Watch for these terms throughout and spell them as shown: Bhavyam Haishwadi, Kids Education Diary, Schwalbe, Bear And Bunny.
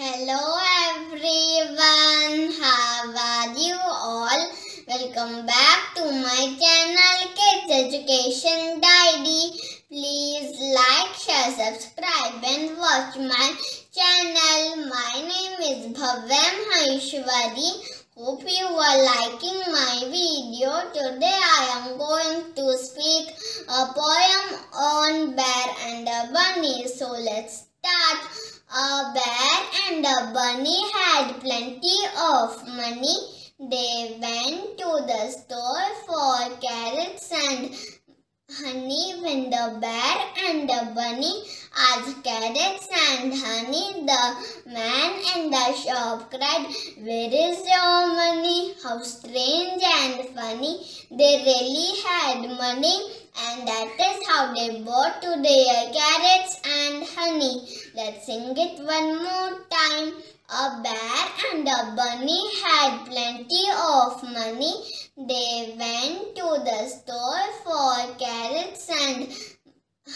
Hello everyone, how are you all? Welcome back to my channel Kids Education Diary. Please like, share, subscribe and watch my channel. My name is Bhavyam Haishwadi. Hope you are liking my video. Today I am going to speak a poem on Bear and a Bunny. So let's start. A bear and a bunny had plenty of money. They went to the store for carrots and honey. When the bear and the bunny asked carrots and honey, the man in the shop cried, "Where is your money? How strange and funny." They really had money, and that is how they bought their carrots and honey. Let's sing it one more time. A bear and a bunny had plenty of money. They went to the store for carrots and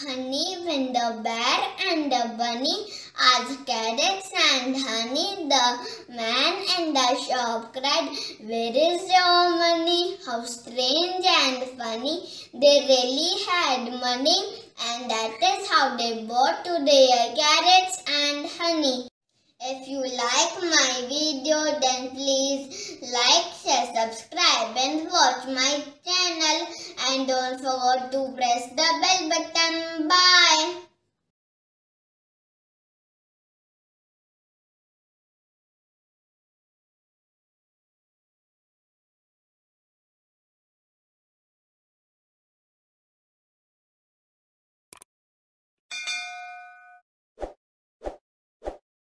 honey. When the bear and the bunny asked carrots and honey, the man in the shop cried, "Where is your money? How strange and funny." They really had money, and that is how they bought their carrots and honey. If you like my video, then please like, share, subscribe and watch my channel, and don't forget to press the bell button. Bye!